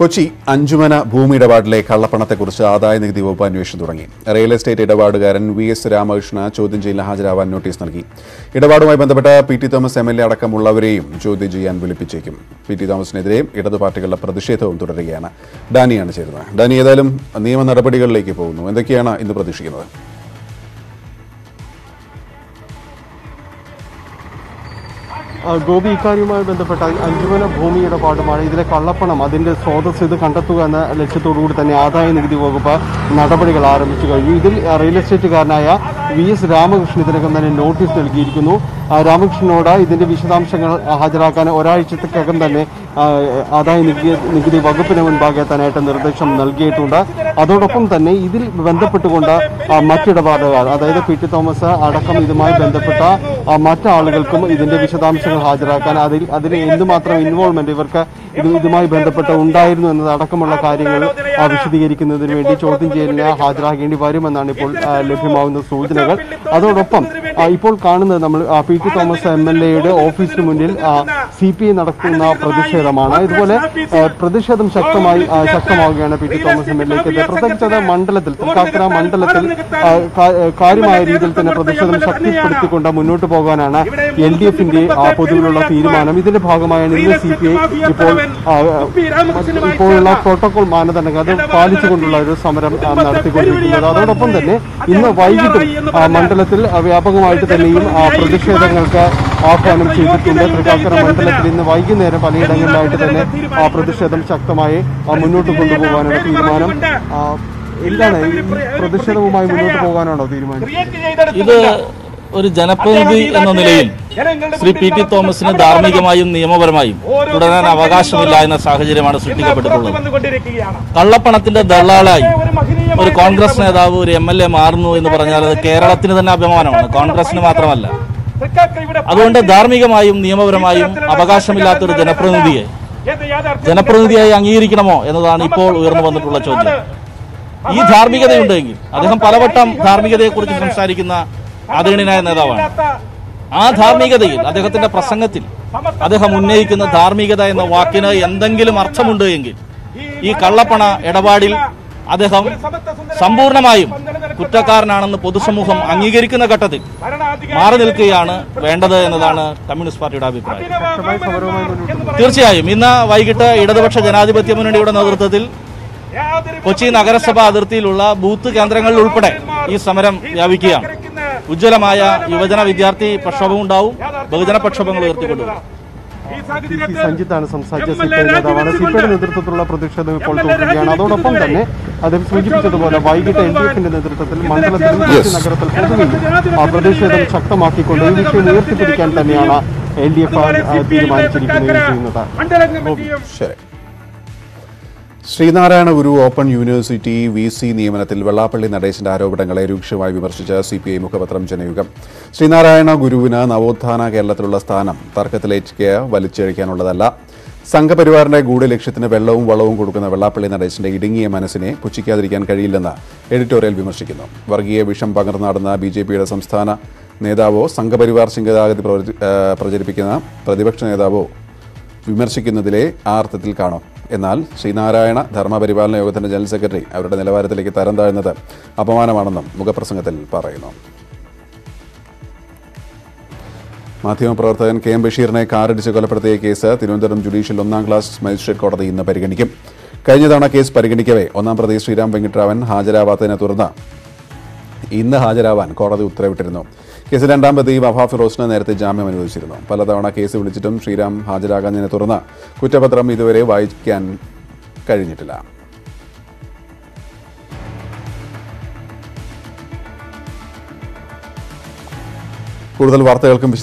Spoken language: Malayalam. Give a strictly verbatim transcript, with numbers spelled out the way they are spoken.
കൊച്ചി അഞ്ചുമന ഭൂമി ഇടപാടിലെ കള്ളപ്പണത്തെക്കുറിച്ച് ആദായ നികുതി വകുപ്പ് അന്വേഷണം തുടങ്ങി. റിയൽ എസ്റ്റേറ്റ് ഇടപാടുകാരൻ വി എസ് രാമകൃഷ്ണ ചോദ്യം ചെയ്യലിന് ഹാജരാവാൻ നോട്ടീസ് നൽകി. ഇടപാടുമായി ബന്ധപ്പെട്ട P T Thomas M L A അടക്കമുള്ളവരെയും ചോദ്യം ചെയ്യാൻ വിളിപ്പിച്ചേക്കും. പി ടി തോമസിനെതിരെയും ഇടതു പാർട്ടികളുടെ പ്രതിഷേധവും തുടരുകയാണ്. ഡാനിയാണ് ചേരുന്നത്. ഡാനി, ഏതായാലും നിയമ നടപടികളിലേക്ക് പോകുന്നു. എന്തൊക്കെയാണ് ഇന്ന് പ്രതീക്ഷിക്കുന്നത്? ഗോപി, ഇക്കാര്യവുമായി ബന്ധപ്പെട്ട അഞ്ചുമന ഭൂമി ഇടപാടുമാണ്. ഇതിലെ കള്ളപ്പണം, അതിൻ്റെ സ്രോതസ് ഇത് കണ്ടെത്തുക എന്ന ലക്ഷ്യത്തോടുകൂടി തന്നെ ആദായ നികുതി വകുപ്പ് നടപടികൾ ആരംഭിച്ചു കഴിഞ്ഞു. ഇതിൽ റിയൽ എസ്റ്റേറ്റുകാരനായ വി എസ് രാമകൃഷ്ണൻ ഇതിനകം തന്നെ നോട്ടീസ് നൽകിയിരിക്കുന്നു. രാമകൃഷ്ണനോട് ഇതിൻ്റെ വിശദാംശങ്ങൾ ഹാജരാക്കാൻ ഒരാഴ്ചത്തേക്കകം തന്നെ ആദായ നികുതി നികുതി വകുപ്പിന് മുൻപാകെ തന്നെയായിട്ട് നിർദ്ദേശം നൽകിയിട്ടുണ്ട്. അതോടൊപ്പം തന്നെ ഇതിൽ ബന്ധപ്പെട്ടുകൊണ്ട് മറ്റിടപാടുകാർ, അതായത് പി ടി തോമസ് അടക്കം ഇതുമായി ബന്ധപ്പെട്ട മറ്റാളുകൾക്കും ഇതിൻ്റെ വിശദാംശങ്ങൾ ഹാജരാക്കാൻ, അതിൽ അതിൽ എന്തുമാത്രം ഇൻവോൾവ്മെൻറ്റ് ഇവർക്ക് ഇത് ഇതുമായി ബന്ധപ്പെട്ട് ഉണ്ടായിരുന്നു എന്നതടക്കമുള്ള കാര്യങ്ങൾ വിശദീകരിക്കുന്നതിന് വേണ്ടി ചോദ്യം ചെയ്യലിന് ഹാജരാകേണ്ടി വരുമെന്നാണ് ഇപ്പോൾ ലഭ്യമാകുന്ന സൂചനകൾ. അതോടൊപ്പം ഇപ്പോൾ കാണുന്നത് നമ്മൾ P T Thomas M L എയുടെ ഓഫീസിന് മുന്നിൽ സി പി ഐ നടക്കുന്ന പ്രതിഷേധമാണ്. ഇതുപോലെ പ്രതിഷേധം ശക്തമായി ശക്തമാവുകയാണ് P T Thomas M L എക്ക്. പ്രത്യേകിച്ചത് മണ്ഡലത്തിൽ, തൃക്കാക്കര മണ്ഡലത്തിൽ കാര്യമായ രീതിയിൽ തന്നെ പ്രതിഷേധം ശക്തിപ്പെടുത്തിക്കൊണ്ട് മുന്നോട്ട് പോകാനാണ് എൽ ഡി എഫിന്റെ പൊതുവിലുള്ള തീരുമാനം. ഇതിന്റെ ഭാഗമായാണ് ഇന്ന് സി പി ഐ ഇപ്പോൾ ഇപ്പോഴുള്ള പ്രോട്ടോകോൾ മാനദണ്ഡങ്ങൾ അത് പാലിച്ചുകൊണ്ടുള്ള ഒരു സമരം നടത്തിക്കൊണ്ടിരിക്കുന്നത്. അതോടൊപ്പം തന്നെ ഇന്ന് വൈകിട്ടും മണ്ഡലത്തിൽ വ്യാപകമായിട്ട് തന്നെയും പ്രതിഷേധങ്ങൾക്ക് ആഹ്വാനം ചെയ്തിട്ടുണ്ട്. തൃക്കാക്കര മണ്ഡലത്തിൽ ഇന്ന് വൈകുന്നേരം പലയിടങ്ങളിലായിട്ട് തന്നെ ആ പ്രതിഷേധം ശക്തമായി മുന്നോട്ട് കൊണ്ടുപോകാനുള്ള തീരുമാനം. എന്താണ് ഈ പ്രതിഷേധവുമായി മുന്നോട്ട് പോകാനാണോ തീരുമാനം? ഇത് ഒരു ജനപ്രതിനിധി എന്ന നിലയിൽ ശ്രീ പി ടി തോമസിന് ധാർമ്മികമായും നിയമപരമായും തുടരാൻ അവകാശമില്ല എന്ന സാഹചര്യമാണ് സൃഷ്ടിക്കപ്പെട്ടിട്ടുള്ളത്. കള്ളപ്പണത്തിന്റെ ദള്ളാളായി ഒരു കോൺഗ്രസ് നേതാവ് ഒരു എം എൽ എ മാറുന്നു എന്ന് പറഞ്ഞാൽ അത് കേരളത്തിന് തന്നെ അഭിമാനമാണ്, കോൺഗ്രസിന് മാത്രമല്ല. അതുകൊണ്ട് ധാർമ്മികമായും നിയമപരമായും അവകാശമില്ലാത്തൊരു ജനപ്രതിനിധിയെ ജനപ്രതിനിധിയായി അംഗീകരിക്കണമോ എന്നതാണ് ഇപ്പോൾ ഉയർന്നു വന്നിട്ടുള്ള ചോദ്യം. ഈ ധാർമ്മികതയുണ്ടെങ്കിൽ, അദ്ദേഹം പലവട്ടം ധാർമ്മികതയെക്കുറിച്ച് സംസാരിക്കുന്ന ആദരണീയനായ നേതാവാണ്, ആ ധാർമ്മികതയിൽ, അദ്ദേഹത്തിന്റെ പ്രസംഗത്തിൽ അദ്ദേഹം ഉന്നയിക്കുന്ന ധാർമ്മികത എന്ന വാക്കിന് എന്തെങ്കിലും അർത്ഥമുണ്ട് എങ്കിൽ ഈ കള്ളപ്പണ ഇടപാടിൽ അദ്ദേഹം സമ്പൂർണമായും കുറ്റക്കാരനാണെന്ന് പൊതുസമൂഹം അംഗീകരിക്കുന്ന ഘട്ടത്തിൽ മാറി നിൽക്കുകയാണ് വേണ്ടത് എന്നതാണ് കമ്മ്യൂണിസ്റ്റ് പാർട്ടിയുടെ അഭിപ്രായം. തീർച്ചയായും ഇന്ന് വൈകിട്ട് ഇടതുപക്ഷ ജനാധിപത്യ മുന്നണിയുടെ നേതൃത്വത്തിൽ കൊച്ചി നഗരസഭാ അതിർത്തിയിലുള്ള ബൂത്ത് കേന്ദ്രങ്ങളിൽ ഉൾപ്പെടെ ഈ സമരം വ്യാപിക്കുകയാണ്. ഉജ്ജ്വലമായ യുവജന വിദ്യാർത്ഥി പ്രക്ഷോഭം ഉണ്ടാവും, ബഹുജന പ്രക്ഷോഭങ്ങൾ ഉയർത്തിക്കൊണ്ടുവരും. സഞ്ജിത്താണ് സംസാരിച്ച സിപിഐ നേതാവാണ്. സിപിഐയുടെ നേതൃത്വത്തിലുള്ള പ്രതിഷേധം ഇപ്പോൾ തുടരുകയാണ്. അതോടൊപ്പം തന്നെ അദ്ദേഹം സൂചിപ്പിച്ചതുപോലെ വൈകിട്ട് എൽ ഡി എഫിന്റെ നേതൃത്വത്തിൽ മണ്ഡലത്തിലും നഗരത്തിൽ പൊതുവിലും പ്രതിഷേധം ശക്തമാക്കിക്കൊണ്ട് ഈ വിഷയം ഉയർത്തിപ്പിടിക്കാൻ തന്നെയാണ് എൽ ഡി എഫ് തീരുമാനിച്ചിരിക്കുന്നത്. Sreenarayana Guru open university V C നിയമനത്തിൽ വെള്ളാപ്പള്ളി നടേശന്റെ ആരോപണങ്ങളെ രൂക്ഷമായി വിമർശിച്ച സി പി ഐ മുഖപത്രം ജനയുഗം. ശ്രീനാരായണ ഗുരുവിന് നവോത്ഥാന കേരളത്തിലുള്ള സ്ഥാനം തർക്കത്തിലേക്ക് വലിച്ചിഴയ്ക്കാനുള്ളതല്ല, സംഘപരിവാറിന്റെ ഗൂഢ ലക്ഷ്യത്തിന് വെള്ളവും വളവും കൊടുക്കുന്ന വെള്ളാപ്പള്ളി നടേശന്റെ ഇടുങ്ങിയ മനസ്സിനെ പുച്ഛിക്കാതിരിക്കാൻ കഴിയില്ലെന്ന് എഡിറ്റോറിയൽ വിമർശിക്കുന്നു. വർഗീയ വിഷം പകർന്നാടുന്ന ബി ജെ പിയുടെ സംസ്ഥാന നേതാവോ സംഘപരിവാർ ചിന്താഗതി പ്രചരിപ്പിക്കുന്ന പ്രതിപക്ഷ നേതാവോ വിമർശിക്കുന്നതിലെ ആ അർത്ഥത്തിൽ കാണും. എന്നാൽ ശ്രീനാരായണ ധർമ്മപരിപാലന യോഗത്തിൻ്റെ ജനറൽ സെക്രട്ടറി അവരുടെ നിലവാരത്തിലേക്ക് തരം താഴ്ന്നത് അപമാനമാണെന്നും മുഖപ്രസംഗത്തിൽ പറയുന്നു. മാധ്യമപ്രവർത്തകൻ കെ എം ബഷീറിനെ കാറിടിച്ച് കൊലപ്പെടുത്തിയ കേസ് തിരുവനന്തപുരം ജുഡീഷ്യൽ ഒന്നാം ക്ലാസ് മജിസ്ട്രേറ്റ് കോടതി ഇന്ന് പരിഗണിക്കും. കഴിഞ്ഞ തവണ കേസ് പരിഗണിക്കവേ ഒന്നാം പ്രതി ശ്രീരാം വെങ്കിട്ടരാമൻ ഹാജരാവാത്തതിനെ തുടർന്ന് ഇന്ന് ഹാജരാവാൻ കോടതി ഉത്തരവിട്ടിരുന്നു. കേസ് രണ്ടാം പ്രതി വഫ ഫിറോസിന് നേരത്തെ ജാമ്യം അനുവദിച്ചിരുന്നു. പലതവണ കേസ് വിളിച്ചിട്ടും ശ്രീരാം ഹാജരാകാഞ്ഞതിനെ തുടർന്ന് കുറ്റപത്രം ഇതുവരെ വായിക്കാൻ കഴിഞ്ഞിട്ടില്ല. കൂടുതൽ വാർത്തകൾക്കും